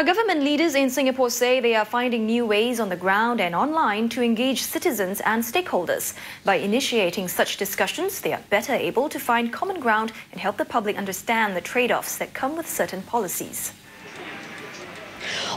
Now, government leaders in Singapore say they are finding new ways on the ground and online to engage citizens and stakeholders. By initiating such discussions, they are better able to find common ground and help the public understand the trade-offs that come with certain policies.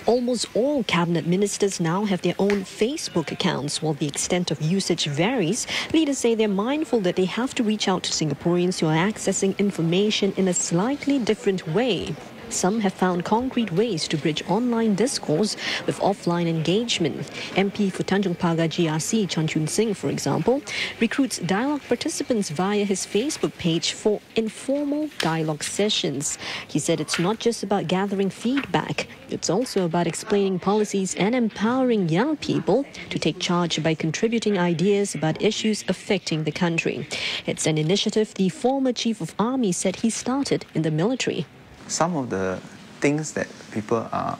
Almost all cabinet ministers now have their own Facebook accounts. While the extent of usage varies, leaders say they're mindful that they have to reach out to Singaporeans who are accessing information in a slightly different way. Some have found concrete ways to bridge online discourse with offline engagement. MP for Tanjong Pagar GRC, Chan Chun Sing, for example, recruits dialogue participants via his Facebook page for informal dialogue sessions. He said it's not just about gathering feedback, it's also about explaining policies and empowering young people to take charge by contributing ideas about issues affecting the country. It's an initiative the former Chief of Army said he started in the military. Some of the things that people are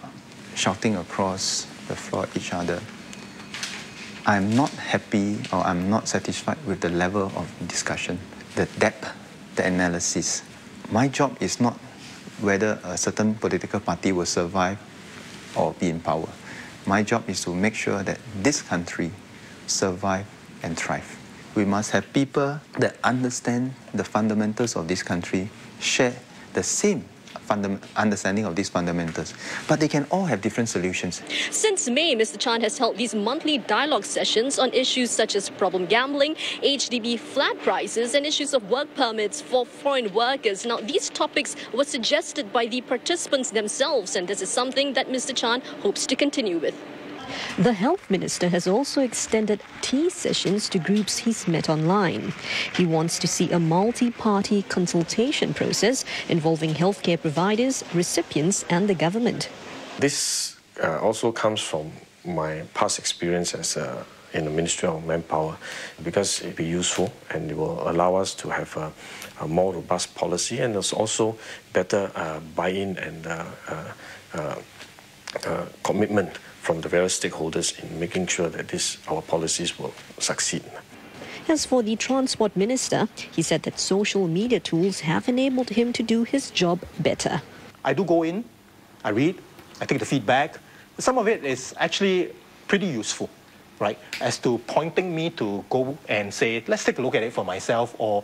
shouting across the floor at each other, I'm not happy or I'm not satisfied with the level of discussion, the depth, the analysis. My job is not whether a certain political party will survive or be in power. My job is to make sure that this country survive and thrive. We must have people that understand the fundamentals of this country, share the same understanding of these fundamentals, but they can all have different solutions. Since May, Mr. Chan has held these monthly dialogue sessions on issues such as problem gambling, HDB flat prices, and issues of work permits for foreign workers. Now, these topics were suggested by the participants themselves, and this is something that Mr. Chan hopes to continue with. The health minister has also extended tea sessions to groups he's met online. He wants to see a multi-party consultation process involving healthcare providers, recipients and the government. This also comes from my past experience as in the Ministry of Manpower, because it will be useful and it will allow us to have a more robust policy, and there's also better buy-in and commitment from the various stakeholders in making sure that our policies will succeed. As for the Transport Minister, he said that social media tools have enabled him to do his job better. I do go in, I read, I take the feedback. Some of it is actually pretty useful, right, as to pointing me to go and say, let's take a look at it for myself, or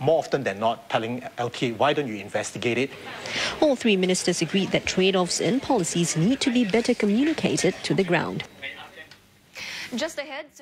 more often than not, telling LTA, why don't you investigate it? All three ministers agreed that trade-offs and policies need to be better communicated to the ground. Just ahead.